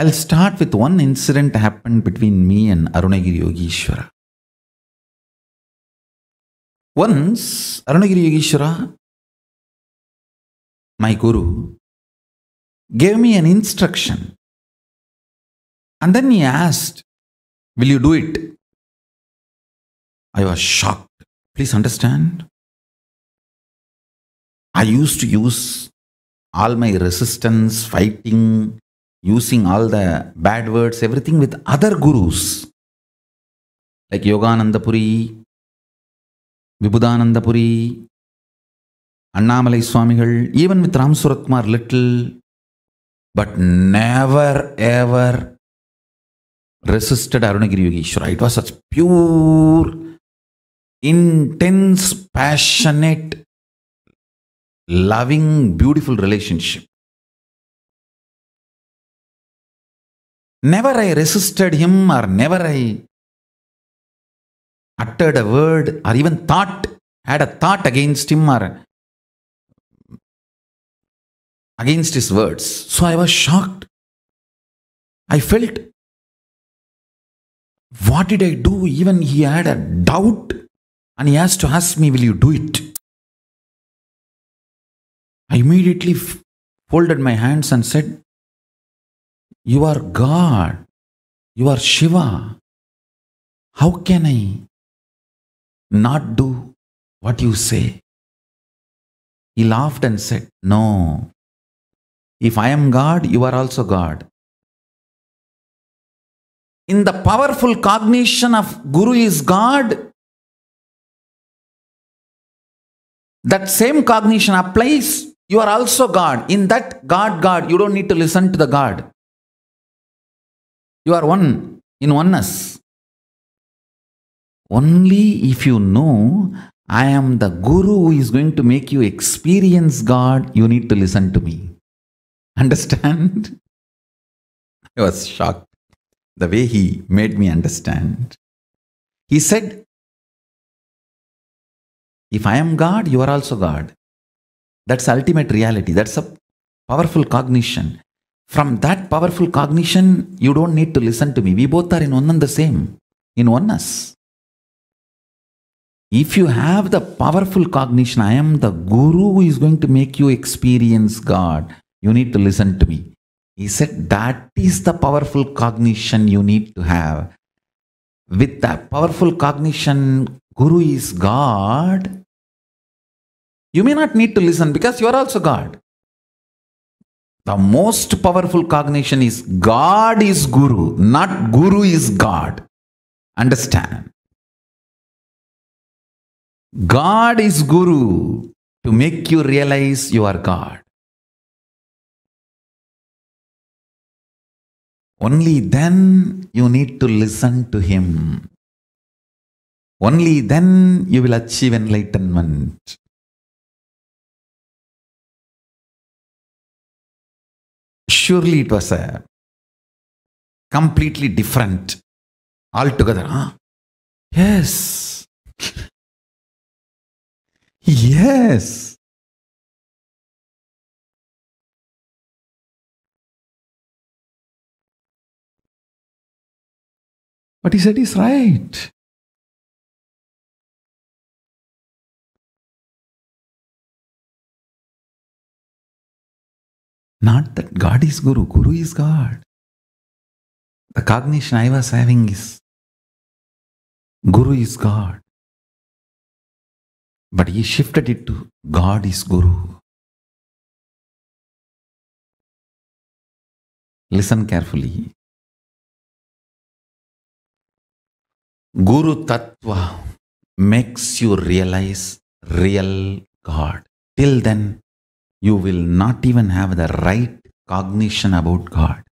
I'll start with one incident happened between me and Arunagiri Yogeshwara. Once, Arunagiri Yogeshwara, my guru, gave me an instruction. And then he asked, "Will you do it?" I was shocked. Please understand, I used to use all my resistance, fighting, using all the bad words, everything with other gurus. Like Yogananda Puri, Vibhutananda Puri, Annamalai Swamigal, even with Ramsuratkumar little. But never ever resisted Arunagiri Yogeshwara. It was such pure, intense, passionate, loving, beautiful relationship. Never I resisted him, or never I uttered a word, or even had a thought against him, or against his words. So I was shocked. I felt, what did I do? Even he had a doubt, and he has to ask me, "Will you do it?" I immediately folded my hands and said, "You are God, you are Shiva. How can I not do what you say?" He laughed and said, "No, if I am God, you are also God." In the powerful cognition of Guru is God, that same cognition applies, you are also God. In that God, you don't need to listen to the God. You are one in oneness. Only if you know I am the Guru who is going to make you experience God, you need to listen to me. Understand? I was shocked the way he made me understand. He said, "If I am God, you are also God." That's ultimate reality. That's a powerful cognition. From that powerful cognition, you don't need to listen to me. We both are in one and the same, in oneness. If you have the powerful cognition, I am the Guru who is going to make you experience God, you need to listen to me. He said, that is the powerful cognition you need to have. With that powerful cognition, Guru is God, you may not need to listen because you are also God. The most powerful cognition is God is Guru, not Guru is God. Understand? God is Guru to make you realize you are God. Only then you need to listen to Him. Only then you will achieve enlightenment. Surely it was a completely different altogether. Huh? Yes. Yes. What he said is right. Not that God is Guru, Guru is God. The cognition I was having is Guru is God. But he shifted it to God is Guru. Listen carefully. Guru Tattwa makes you realize real God. Till then, you will not even have the right cognition about God.